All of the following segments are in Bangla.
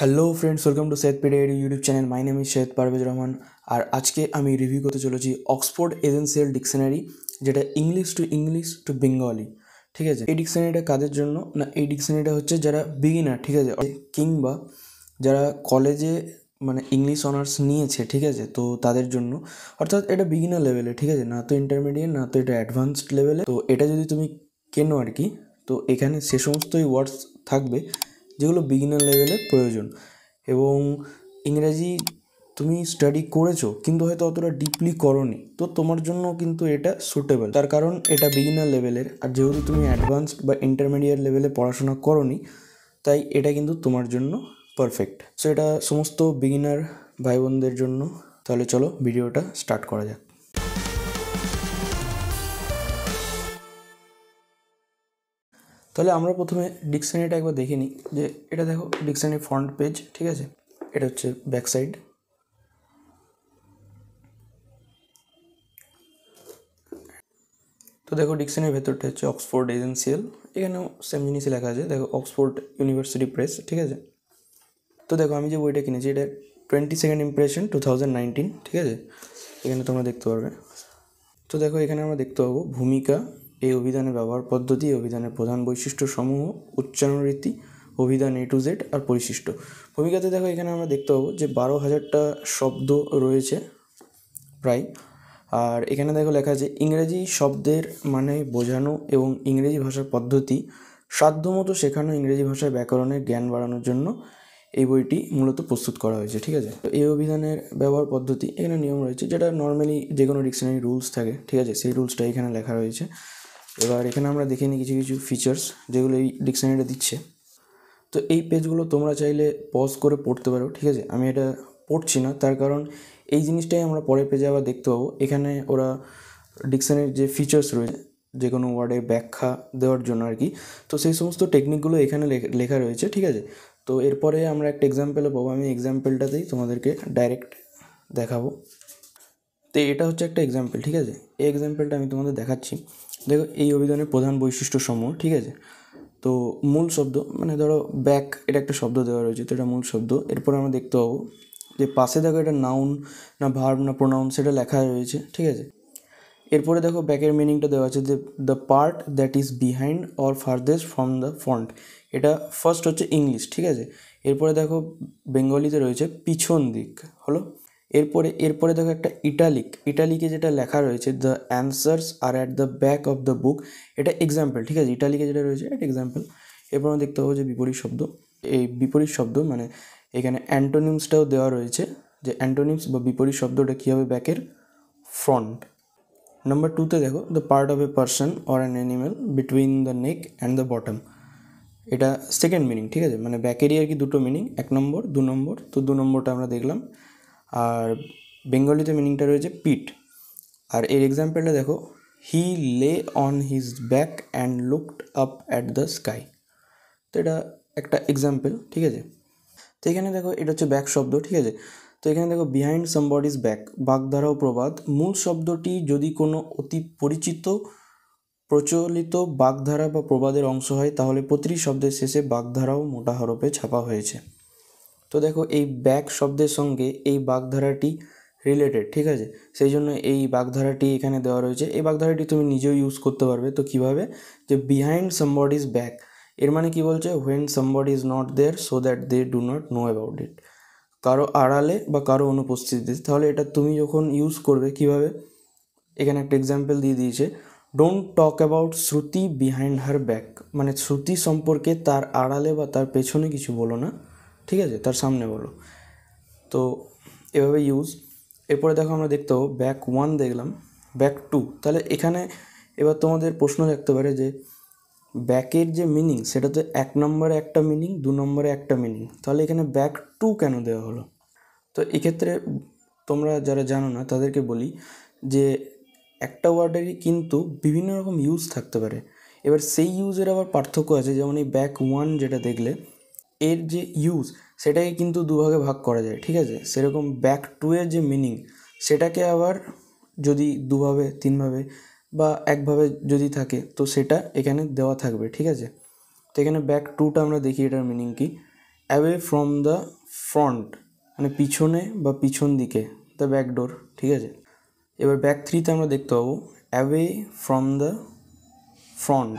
Hello friends welcome to Syed YouTube channel my name is Syed Parvez Rahman और आज के आमी रिव्यू करते चलेছি অক্সফোর্ড এসেনশিয়াল ডিকশনারি যেটা इंग्लिश टू बेंगली। ठीक है, এই ডিকশনারিটা কাদের জন্য না এই ডিকশনারিটা হচ্ছে যারা বিগিনার, ঠিক আছে, কিংবা যারা কলেজে মানে ইংলিশ অনার্স নিয়েছে, ঠিক আছে, তো তাদের জন্য অর্থাৎ এটা বিগিনার লেভেলে, ঠিক আছে, না তো ইন্টারমিডিয়েট না তো এটা অ্যাডভান্সড লেভেলে। তো এটা যদি তুমি কেনো আর কি তো এখানে সে সমস্তই ওয়ার্ডস থাকবে যেগুলো বিগিনার লেভেলে প্রয়োজন এবং ইংরেজি তুমি স্টাডি করেছো কিন্তু হয়তো অতটা ডিপলি করোনি, তো তোমার জন্য কিন্তু এটা সুটেবল। তার কারণ এটা বিগিনার লেভেলের আর যেহেতু তুমি অ্যাডভান্সড বা ইন্টারমিডিয়েট লেভেলে পড়াশোনা করোনি তাই এটা কিন্তু তোমার জন্য পারফেক্ট। সো এটা সমস্ত বিগিনার ভাই বোনদের জন্য। তাহলে চলো ভিডিওটা স্টার্ট করা যাক। তাহলে আমরা প্রথমে ডিকশনারিটা একবার দেখে নিই। যে এটা দেখো ডিকশনারি ফ্রন্ট পেজ, ঠিক আছে, এটা হচ্ছে ব্যাক সাইড। তো দেখো ডিকশনারির ভেতরটা হচ্ছে অক্সফোর্ড এসেনশিয়াল, এখানেও সেম জিনিসই লেখা আছে, দেখো অক্সফোর্ড ইউনিভার্সিটি প্রেস, ঠিক আছে। তো দেখো আমি যে বইটা কিনেছি এটা 22nd ইমপ্রেশন 2019, ঠিক আছে, এখানে তোমরা দেখতে পারবে। তো দেখো এখানে আমরা দেখতে পাবো ভূমিকা, এই অভিধানের ব্যবহার পদ্ধতি, অভিধানের প্রধান বৈশিষ্ট্য সমূহ, উচ্চারণ রীতি, অভিধান এ টু জেড আর পরিশিষ্ট। ভূমিকাতে দেখো এখানে আমরা দেখতে পাবো যে 12,000টা শব্দ রয়েছে প্রায়। আর এখানে দেখো লেখা আছে ইংরেজি শব্দের মানে বোঝানো এবং ইংরেজি ভাষার পদ্ধতি সাধ্যমতো শেখানো, ইংরেজি ভাষায় ব্যাকরণের জ্ঞান বাড়ানোর জন্য এই বইটি মূলত প্রস্তুত করা হয়েছে, ঠিক আছে। তো এই অভিধানের ব্যবহার পদ্ধতি এখানে নিয়ম রয়েছে যেটা নর্মালি যে কোনো ডিকশনারি রুলস থাকে, ঠিক আছে, সেই রুলসটা এখানে লেখা রয়েছে। এবার এখানে আমরা দেখে নিই কিছু কিছু ফিচার্স যেগুলো এই ডিকশনারিটা দিচ্ছে। তো এই পেজগুলো তোমরা চাইলে পজ করে পড়তে পারো, ঠিক আছে, আমি এটা পড়ছি না তার কারণ এই জিনিসটাই আমরা পরের পেজে আবার দেখতে পাবো। এখানে ওরা ডিকশনারির যে ফিচার্স রয়েছে যে কোনো ওয়ার্ডের ব্যাখ্যা দেওয়ার জন্য আর কি, তো সেই সমস্ত টেকনিকগুলো এখানে লেখা রয়েছে, ঠিক আছে। তো এরপরে আমরা একটা এক্সাম্পলও পাবো, আমি এক্সাম্পলটাতেই তোমাদেরকে ডাইরেক্ট দেখাবো। তো এটা হচ্ছে একটা এক্সাম্পল, ঠিক আছে, এই এক্সাম্পলটা আমি তোমাদের দেখাচ্ছি। দেখো এই অভিধানের প্রধান বৈশিষ্ট্য সমূহ, ঠিক আছে, তো মূল শব্দ মানে ধরো ব্যাক, এটা একটা শব্দ দেওয়া রয়েছে, তো এটা মূল শব্দ। এরপর আমরা দেখতে পাবো যে পাশে দেখো এটা নাউন না ভার্ব না প্রোনাউন সেটা লেখা রয়েছে, ঠিক আছে। এরপরে দেখো ব্যাকের মিনিংটা দেওয়া আছে যে the part that is behind or farthest from the front, এটা ফার্স্ট হচ্ছে ইংলিশ, ঠিক আছে। এরপরে দেখো বেঙ্গলিতে রয়েছে পিছন দিক হলো। এরপরে দেখো একটা ইটালিকে যেটা লেখা রয়েছে the answers are at the back of the book, এটা এক্সাম্পল, ঠিক আছে, ইটালিকে যেটা রয়েছে এটা এক্সাম্পল। এরপর আমরা দেখতে পাবো যে বিপরীত শব্দ, এই বিপরীত শব্দ মানে এখানে অ্যান্টোনিমসটাও দেওয়া রয়েছে যে অ্যান্টোনিমস বা বিপরীত শব্দটা কী হবে ব্যাকের ফ্রন্ট। নাম্বার টুতে দেখো the part of a person or an animal between the neck and the bottom, এটা সেকেন্ড মিনিং, ঠিক আছে, মানে ব্যাকেরই আর কি দুটো মিনিং, এক নম্বর দু নম্বর। তো দু নম্বরটা আমরা দেখলাম। আর বেঙ্গলিতে মিনিংটা রয়েছে পিট। আর এর এক্সাম্পলটা দেখো he lay on his back and looked up at the sky, তো এটা একটা এক্সাম্পল, ঠিক আছে। তো এখানে দেখো এটা হচ্ছে ব্যাক শব্দ, ঠিক আছে। তো এখানে দেখো বিহাইন্ড সামবডিজ ব্যাক, বাগধারা ও প্রবাদ, মূল শব্দটি যদি কোনো অতি পরিচিত প্রচলিত বাগধারা বা প্রবাদের অংশ হয় তাহলে প্রতিটি শব্দের শেষে বাগধারাও মোটা হরফে ছাপা হয়েছে। তো দেখো এই ব্যাক শব্দের সঙ্গে এই বাগধারাটি রিলেটেড, ঠিক আছে, সেই জন্য এই বাগধারাটি এখানে দেওয়া রয়েছে। এই বাগধারাটি তুমি নিজেও ইউজ করতে পারবে। তো কীভাবে, যে বিহাইন্ড সামবডিজ ব্যাক, এর মানে কি বলছে when somebody is not there so that they do not know about it, কারো আড়ালে বা কারো অনুপস্থিতিতে। তাহলে এটা তুমি যখন ইউজ করবে কিভাবে, এখানে একটা এক্সাম্পল দিয়ে দিয়েছে don't talk about Shruti behind her back, মানে শ্রুতি সম্পর্কে তার আড়ালে বা তার পেছনে কিছু বলো না, ঠিক আছে, তার সামনে বলো। তো এভাবে ইউজ। এরপরে দেখো আমরা দেখতে পাবো ব্যাক ওয়ান দেখলাম ব্যাক টু, তাহলে এখানে এবার তোমাদের প্রশ্ন থাকতে পারে যে ব্যাকের যে মিনিং সেটা তো এক নম্বরে একটা মিনিং দু নম্বরে একটা মিনিং, তাহলে এখানে ব্যাক টু কেন দেওয়া হলো? তো এক্ষেত্রে তোমরা যারা জানো না তাদেরকে বলি যে একটা ওয়ার্ডেরই কিন্তু বিভিন্ন রকম ইউজ থাকতে পারে। এবার সেই ইউজের আবার পার্থক্য আছে, যেমন এই ব্যাক ওয়ান যেটা দেখলে এর যে ইউজ সেটাকে কিন্তু দুভাগে ভাগ করা যায়, ঠিক আছে, সেরকম ব্যাক টু এর যে মিনিং সেটাকে আবার যদি দুভাবে তিনভাবে বা একভাবে যদি থাকে তো সেটা এখানে দেওয়া থাকবে, ঠিক আছে। তো এখানে ব্যাক টুটা আমরা দেখি এটার মিনিং কি। অ্যাওয়ে ফ্রম দ্য ফ্রন্ট মানে পিছনে বা পিছন দিকে, দ্য ব্যাকডোর, ঠিক আছে। এবার ব্যাক থ্রিতে আমরা দেখতে পাবো away from the front,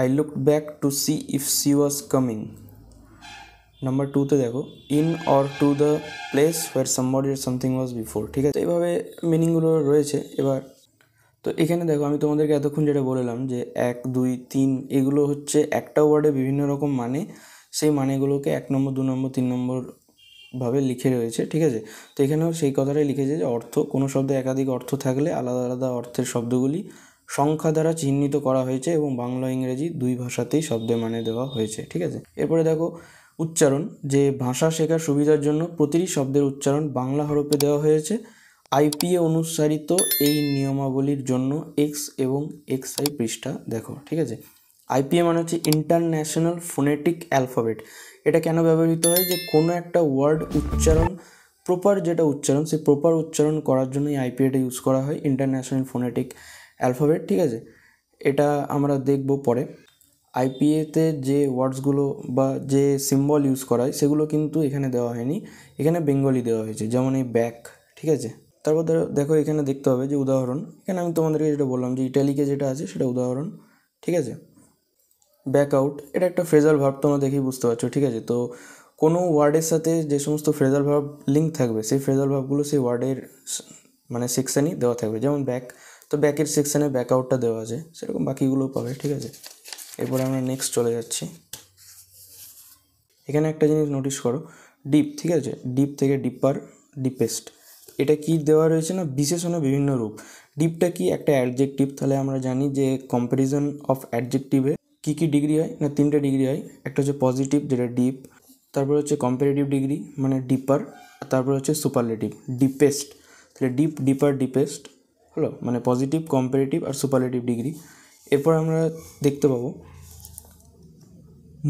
I look back to see if she was coming. Number টুতে দেখো in or to the place where somebody or something was before, ঠিক আছে। এইভাবে মিনিংগুলো রয়েছে। এবার তো এখানে দেখো আমি তোমাদেরকে এতক্ষণ যেটা বললাম যে 1, 2, 3 এগুলো হচ্ছে একটা ওয়ার্ডে বিভিন্ন রকম মানে, সেই মানেগুলোকে 1 নম্বর, 2 নম্বর, 3 নম্বরভাবে লিখে রয়েছে, ঠিক আছে। তো এখানেও সেই কথাটাই লিখেছে যে অর্থ, কোনো শব্দে একাধিক অর্থ থাকলে আলাদা আলাদা অর্থের শব্দগুলি সংখ্যা দ্বারা চিহ্নিত করা হয়েছে এবং বাংলা ইংরেজি দুই ভাষাতেই শব্দের মানে দেওয়া হয়েছে, ঠিক আছে। এরপরে দেখো উচ্চারণ, যে ভাষা শেখার সুবিধার জন্য প্রতিটি শব্দের উচ্চারণ বাংলা হরফে দেওয়া হয়েছে। আইপিএ অনুসারিত এই নিয়মাবলীর জন্য X এবং XI পৃষ্ঠা দেখো, ঠিক আছে। IPA মানে হচ্ছে ইন্টারন্যাশনাল ফোনেটিক অ্যালফাবেট। এটা কেন ব্যবহৃত হয়, যে কোনো একটা ওয়ার্ড উচ্চারণ প্রপার, যেটা উচ্চারণ সেই প্রপার উচ্চারণ করার জন্যই IPAটা ইউজ করা হয়, ইন্টারন্যাশনাল ফোনেটিক অ্যালফাবেট, ঠিক আছে। এটা আমরা দেখব পরে। IPAতে যে ওয়ার্ডসগুলো বা যে সিম্বল ইউজ করা হয় সেগুলো কিন্তু এখানে দেওয়া হয়নি, এখানে বেঙ্গলি দেওয়া হয়েছে, যেমন এই ব্যাক, ঠিক আছে। তারপর দেখো এখানে দেখতে হবে যে উদাহরণ, এখানে আমি তোমাদেরকে যেটা বললাম যে ইটালিকে যেটা আছে সেটা উদাহরণ, ঠিক আছে। ব্যাক আউট, এটা একটা ফ্রেজাল ভার্ব, তোমরা দেখেই বুঝতে পারছো, ঠিক আছে। তো কোনো ওয়ার্ডের সাথে যে সমস্ত ফ্রেজাল ভার্ব লিঙ্ক থাকবে সেই ফ্রেজাল ভার্বগুলো সেই ওয়ার্ডের মানে সেকশানই দেওয়া থাকবে, যেমন ব্যাক, তো ব্যাকের সেকশানে ব্যাক আউটটা দেওয়া আছে, সেরকম বাকিগুলোও পাবে, ঠিক আছে। এরপরে আমরা নেক্সট চলে যাচ্ছি। এখানে একটা জিনিস নোটিস করো, ডিপ, ঠিক আছে, ডিপ থেকে ডিপার, ডিপেস্ট, এটা কি দেওয়া রয়েছে না, বিশেষণে বিভিন্ন রূপ। ডিপটা কি, একটা অ্যাডজেক্টিভ, তাহলে আমরা জানি যে কম্প্যারিজন অফ অ্যাডজেক্টিভে কী কী ডিগ্রি হয় না, 3টে ডিগ্রি হয়। একটা হচ্ছে পজিটিভ যেটা ডিপ, তারপরে হচ্ছে কম্পারেটিভ ডিগ্রি মানে ডিপার, আর তারপরে হচ্ছে সুপারলেটিভ ডিপেস্ট, তাহলে ডিপ, ডিপার, ডিপেস্ট হলো মানে পজিটিভ, কম্পারেটিভ আর সুপারলেটিভ ডিগ্রি। এরপর আমরা দেখতে পাবো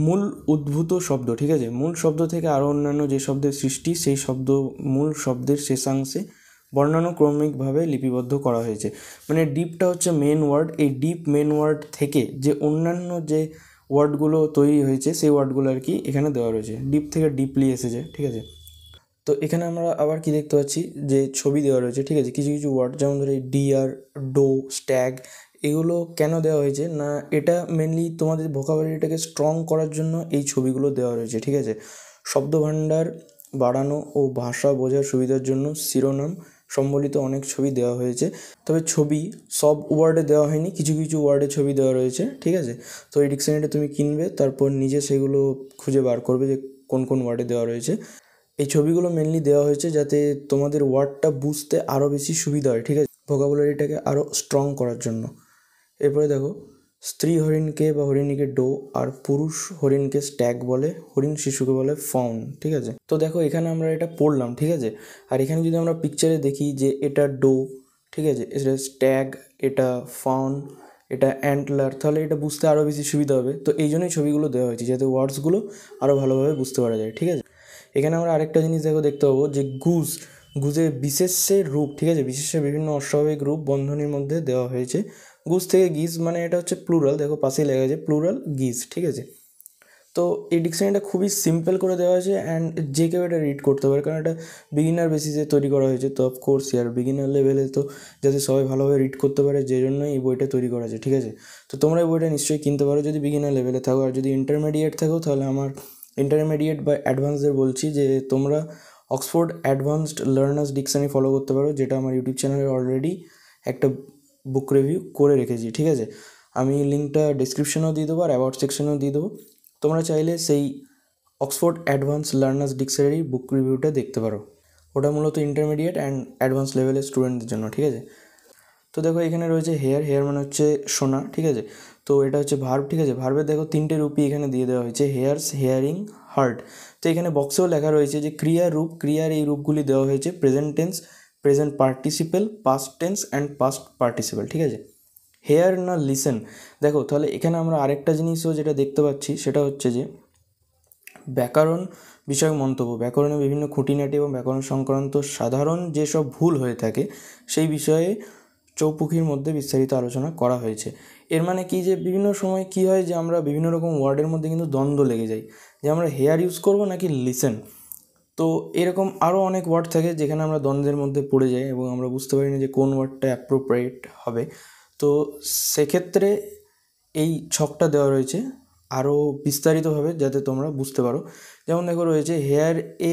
মূল উদ্ভূত শব্দ, ঠিক আছে, মূল শব্দ থেকে আরও অন্যান্য যে শব্দের সৃষ্টি সেই শব্দ মূল শব্দের শেষাংশে বর্ণানুক্রমিকভাবে লিপিবদ্ধ করা হয়েছে। মানে ডিপটা হচ্ছে মেন ওয়ার্ড, এই ডিপ মেন ওয়ার্ড থেকে যে অন্যান্য যে ওয়ার্ডগুলো তৈরি হয়েছে সেই ওয়ার্ডগুলো আর কি এখানে দেওয়া রয়েছে, ডিপ থেকে ডিপলি এসেছে, ঠিক আছে। তো এখানে আমরা আবার কি দেখতে পাচ্ছি যে ছবি দেওয়া রয়েছে, ঠিক আছে। কিছু কিছু ওয়ার্ড যেমন ধরো ডিয়ার, ডো, স্ট্যাগ, এগুলো কেন দেওয়া হয়েছে না, এটা মেনলি তোমাদের ভোকাবুলারিটাকে স্ট্রং করার জন্য এই ছবিগুলো দেওয়া রয়েছে, ঠিক আছে। শব্দভাণ্ডার বাড়ানো ও ভাষা বোঝার সুবিধার জন্য শিরোনাম সম্বলিত অনেক ছবি দেওয়া হয়েছে, তবে ছবি সব ওয়ার্ডে দেওয়া হয়নি, কিছু কিছু ওয়ার্ডে ছবি দেওয়া রয়েছে, ঠিক আছে। তো এই ডিকশনারিটা তুমি কিনবে, তারপর নিজে সেগুলো খুঁজে বার করবে যে কোন কোন ওয়ার্ডে দেওয়া রয়েছে। এই ছবিগুলো মেনলি দেওয়া হয়েছে যাতে তোমাদের ওয়ার্ডটা বুঝতে আরও বেশি সুবিধা হয়, ঠিক আছে, ভোকাবুলারিটাকে আরও স্ট্রং করার জন্য। এরপরে দেখো স্ত্রী হরিণকে বা হরিণীকে ডো আর পুরুষ হরিণকে স্ট্যাগ বলে, হরিণ শিশুকে বলে ফাউন, ঠিক আছে। তো দেখো এখানে আমরা এটা পড়লাম, ঠিক আছে। আর এখানে যদি আমরা পিকচারে দেখি যে এটা ডো, ঠিক আছে, এটা স্ট্যাগ, এটা ফাউন, এটা অ্যান্টলার, তাহলে এটা বুঝতে আরও বেশি সুবিধা হবে। তো এই জন্যই ছবিগুলো দেওয়া হয়েছে যাতে ওয়ার্ডসগুলো আরও ভালোভাবে বুঝতে পারা যায়, ঠিক আছে। এখানে আমরা আরেকটা জিনিস দেখো দেখতে পাবো যে গুজ, গুজের বিশেষ্যের রূপ, ঠিক আছে, বিশেষ্যের বিভিন্ন অস্বাভাবিক রূপ বন্ধনীর মধ্যে দেওয়া হয়েছে। গুজ থেকে গিজ মানে এটা হচ্ছে প্লুরাল, দেখো পাশেই লেখা আছে প্লুরাল গিজ, ঠিক আছে। তো এই ডিকশনারিটা খুবই সিম্পল করে দেওয়া হয়েছে অ্যান্ড যে কেউ এটা রিড করতে পারে, কারণ এটা বিগিনার বেসিসে তৈরি করা হয়েছে। তো অফকোর্স ইয়ার বিগিনার লেভেলে তো যাতে সবাই ভালোভাবে রিড করতে পারে যে জন্যই এই বইটা তৈরি করা হয়েছে, ঠিক আছে। তো তোমরা এই বইটা নিশ্চয়ই কিনতে পারো যদি বিগিনার লেভেলে থাকো, আর যদি ইন্টারমিডিয়েট থাকো তাহলে আমার ইন্টারমিডিয়েট বা অ্যাডভান্সদের বলছি যে তোমরা Oxford advanced learners dictionary follow করতে পারো, যেটা আমার ইউটিউব চ্যানেলে অলরেডি একটা বুক রিভিউ করে রেখেছি, ঠিক আছে। আমি লিঙ্কটা ডিসক্রিপশনেও দিয়ে দেবো আর অ্যাবাউট সেকশনেও দিয়ে দেবো, তোমরা চাইলে সেই Oxford advance learners dictionary book রিভিউটা দেখতে পারো। ওটা মূলত ইন্টারমিডিয়েট অ্যান্ড অ্যাডভান্স লেভেলের স্টুডেন্টদের জন্য, ঠিক আছে। তো দেখো এখানে রয়েছে হেয়ার, হেয়ার মানে হচ্ছে সোনা, ঠিক আছে। তো এটা হচ্ছে ভার্ব, ঠিক আছে। ভার্বের দেখো 3টে রূপই এখানে দিয়ে দেওয়া হয়েছে, হেয়ার্স, হেয়ারিং, হার্ট। তো এখানে বক্সেও লেখা রয়েছে যে ক্রিয়ার রূপ, ক্রিয়ার এই রূপগুলি দেওয়া হয়েছে present tense, present participle, past tense and past participle, ঠিক আছে। হেয়ার না লিসেন, দেখো তাহলে এখানে আমরা আরেকটা জিনিসও যেটা দেখতে পাচ্ছি সেটা হচ্ছে যে ব্যাকরণ বিষয়ক মন্তব্য, ব্যাকরণে বিভিন্ন খুঁটিনাটি এবং ব্যাকরণ সংক্রান্ত সাধারণ যেসব ভুল হয়ে থাকে সেই বিষয়ে চৌপুকির মধ্যে বিস্তারিত আলোচনা করা হয়েছে। এর মানে কি যে বিভিন্ন সময় কি হয় যে আমরা বিভিন্ন রকম ওয়ার্ডের মধ্যে কিন্তু দ্বন্দ্ব লেগে যাই, যে আমরা হেয়ার ইউজ করব নাকি লিসেন। তো এরকম আরও অনেক ওয়ার্ড থাকে যেখানে আমরা দ্বন্দ্বের মধ্যে পড়ে যাই এবং আমরা বুঝতে পারি না যে কোন ওয়ার্ডটা অ্যাপ্রোপ্রিয়েট হবে। তো সেক্ষেত্রে এই ছকটা দেওয়া রয়েছে আরও বিস্তারিতভাবে যাতে তোমরা বুঝতে পারো। যেমন দেখো রয়েছে হেয়ার এ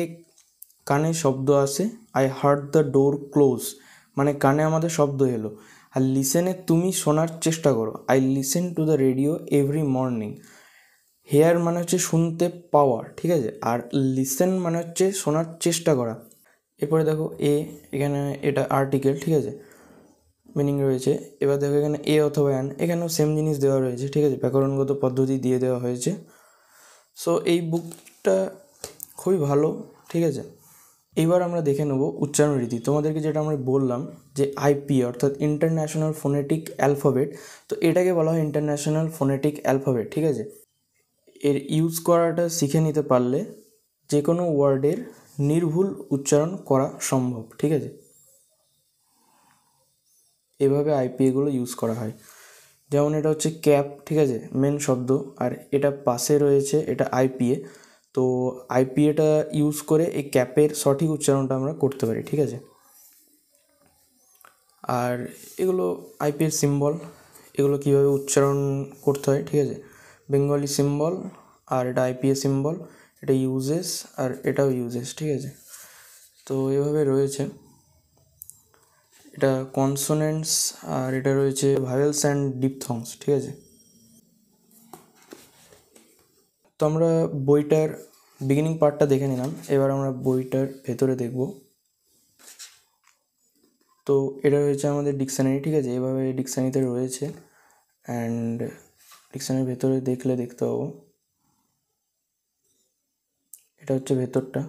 কানে শব্দ আসে, I heard the door close, মানে কানে আমাদের শব্দ এলো। আর লিসেনে তুমি শোনার চেষ্টা করো, I listen to the radio every morning. Hear মানে হচ্ছে শুনতে পাওয়া, ঠিক আছে, আর লিসেন মানে হচ্ছে শোনার চেষ্টা করা। এরপরে দেখো এ, এখানে এটা আর্টিকেল, ঠিক আছে, মিনিং রয়েছে। এবার দেখো এখানে এ অথবা অ্যান, এখানেও সেম জিনিস দেওয়া রয়েছে, ঠিক আছে, ব্যাকরণগত পদ্ধতি দিয়ে দেওয়া হয়েছে। সো এই বুকটা খুবই ভালো, ঠিক আছে। এবার আমরা দেখে নেব উচ্চারণ রীতি। তোমাদেরকে যেটা আমরা বললাম যে আইপিএ অর্থাৎ ইন্টারন্যাশনাল ফোনেটিক অ্যালফাবেট, তো এটাকে বলা হয় ইন্টারন্যাশনাল ফোনেটিক অ্যালফাবেট, ঠিক আছে। এর ইউজ করাটা শিখে নিতে পারলে যে কোনো ওয়ার্ডের নির্ভুল উচ্চারণ করা সম্ভব, ঠিক আছে। এভাবে আইপিএগুলো ইউজ করা হয়। যেমন এটা হচ্ছে ক্যাপ, ঠিক আছে, মেন শব্দ, আর এটা পাশে রয়েছে এটা আইপিএ। তো আইপিএটা ইউজ করে এই ক্যাপের সঠিক উচ্চারণটা আমরা করতে পারি, ঠিক আছে। আর এগুলো আইপিএর সিম্বল, এগুলো কীভাবে উচ্চারণ করতে হয়, ঠিক আছে, বেঙ্গলি সিম্বল, আর এটা আইপিএ সিম্বল, এটা ইউজেস আর এটাও ইউজেস, ঠিক আছে। তো এভাবে রয়েছে এটা কনসোনেন্টস, আর এটা রয়েছে ভাওয়েলস অ্যান্ড ডিপথংস, ঠিক আছে। তো আমরা বইটার বিগিনিং পার্টটা দেখে নিলাম, এবার আমরা বইটার ভেতরে দেখব। তো এটা রয়েছে আমাদের ডিকশনারি, ঠিক আছে, এভাবে ডিকশনারিতে রয়েছে। অ্যান্ড ডিকশনারির ভেতরে দেখলে দেখতে পাবো এটা হচ্ছে ভেতরটা।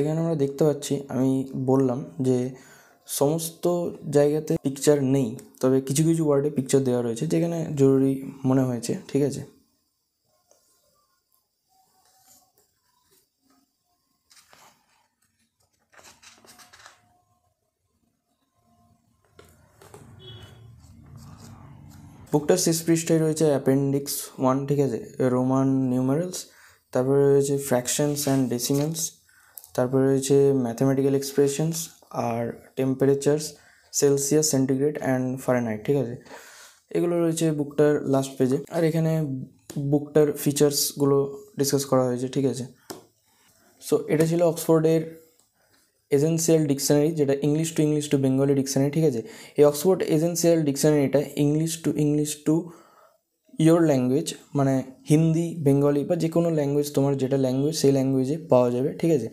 এখানে আমরা দেখতে পাচ্ছি আমি বললাম যে সমস্ত জায়গাতে পিকচার নেই, তবে কিছু কিছু ওয়ার্ডে পিকচার দেওয়া রয়েছে যেখানে জরুরি মনে হয়েছে, ঠিক আছে। বুকটার শেষ পৃষ্ঠায় রয়েছে অ্যাপেন্ডিক্স 1, ঠিক আছে, রোমান নিউমারেলস, তারপরে রয়েছে ফ্র্যাকশনস অ্যান্ড ডেসিমেলস, তারপরে রয়েছে ম্যাথামেটিক্যাল এক্সপ্রেশনস, আর temperatures Celsius centigrade and Fahrenheit, ঠিক আছে, এগুলো রয়েছে বুকটার লাস্ট পেজে। আর এখানে বুকটার ফিচার্সগুলো ডিসকাস করা হয়েছে, ঠিক আছে। সো এটা ছিল অক্সফোর্ডের এসেনশিয়াল ডিকশনারি, যেটা English to English to Bengali dictionary, ঠিক আছে। এই অক্সফোর্ড এসেনশিয়াল ডিকশনারিটা ইংলিশ টু ইয়োর ল্যাঙ্গুয়েজ, মানে হিন্দি, বেঙ্গলি বা যে কোনো ল্যাঙ্গুয়েজ, তোমার যেটা ল্যাঙ্গুয়েজ সেই ল্যাঙ্গুয়েজে পাওয়া যাবে, ঠিক আছে।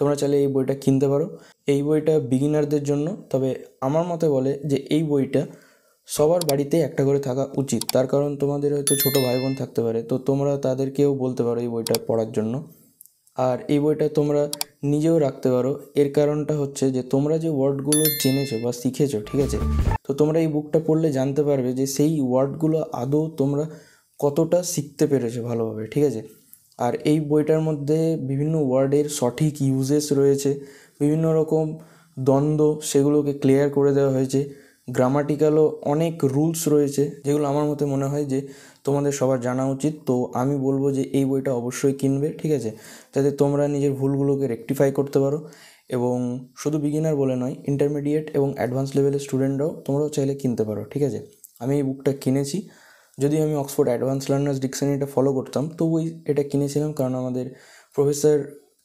তোমরা চাইলে এই বইটা কিনতে পারো। এই বইটা বিগিনারদের জন্য, তবে আমার মতে বলে যে এই বইটা সবার বাড়িতে একটা করে থাকা উচিত। তার কারণ তোমাদের হয়তো ছোটো ভাই বোন থাকতে পারে, তো তোমরা তাদেরকেও বলতে পারো এই বইটা পড়ার জন্য। আর এই বইটা তোমরা নিজেও রাখতে পারো। এর কারণটা হচ্ছে যে তোমরা যে ওয়ার্ডগুলো জেনেছো বা শিখেছো, ঠিক আছে, তো তোমরা এই বুকটা পড়লে জানতে পারবে যে সেই ওয়ার্ডগুলো আদৌ তোমরা কতটা শিখতে পেরেছো ভালোভাবে, ঠিক আছে। আর এই বইটার মধ্যে বিভিন্ন ওয়ার্ডের সঠিক ইউজেস রয়েছে, বিভিন্ন রকম দ্বন্দ্ব সেগুলোকে ক্লিয়ার করে দেওয়া হয়েছে, গ্রামাটিক্যালও অনেক রুলস রয়েছে যেগুলো আমার মতে মনে হয় যে তোমাদের সবার জানা উচিত। তো আমি বলবো যে এই বইটা অবশ্যই কিনবে, ঠিক আছে, যাতে তোমরা নিজের ভুলগুলোকে রেকটিফাই করতে পারো। এবং শুধু বিগিনার বলে নয়, ইন্টারমিডিয়েট এবং অ্যাডভান্স লেভেলের স্টুডেন্টরাও তোমরাও চাইলে কিনতে পারো, ঠিক আছে। আমি এই বুকটা কিনেছি, যদি আমি অক্সফোর্ড অ্যাডভান্স লার্নার্স ডিকশনারিটা ফলো করতাম তবুই এটা কিনেছিলাম, কারণ আমাদের প্রফেসর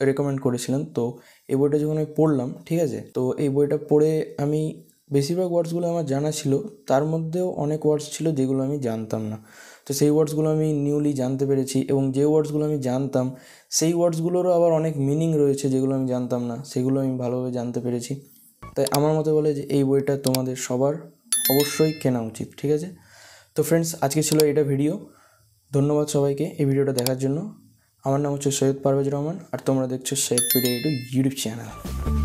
রেকমেন্ড করেছিলেন। তো এই বইটা যখন আমি পড়লাম, ঠিক আছে, তো এই বইটা পড়ে আমি বেশিরভাগ ওয়ার্ডসগুলো আমার জানা ছিল, তার মধ্যেও অনেক ওয়ার্ডস ছিল যেগুলো আমি জানতাম না। তো সেই ওয়ার্ডসগুলো আমি নিউলি জানতে পেরেছি, এবং যে ওয়ার্ডসগুলো আমি জানতাম সেই ওয়ার্ডসগুলোরও আবার অনেক মিনিং রয়েছে যেগুলো আমি জানতাম না, সেগুলো আমি ভালোভাবে জানতে পেরেছি। তাই আমার মতে বলে যে এই বইটা তোমাদের সবার অবশ্যই কেনা উচিত, ঠিক আছে। তো ফ্রেন্ডস, আজকে ছিল এটা ভিডিও। ধন্যবাদ সবাইকে এই ভিডিওটা দেখার জন্য। আমার নাম হচ্ছে সৈয়দ পারভেজ রহমান আর তোমরা দেখছো সৈয়দ পিডিএ ইউটিউব চ্যানেল।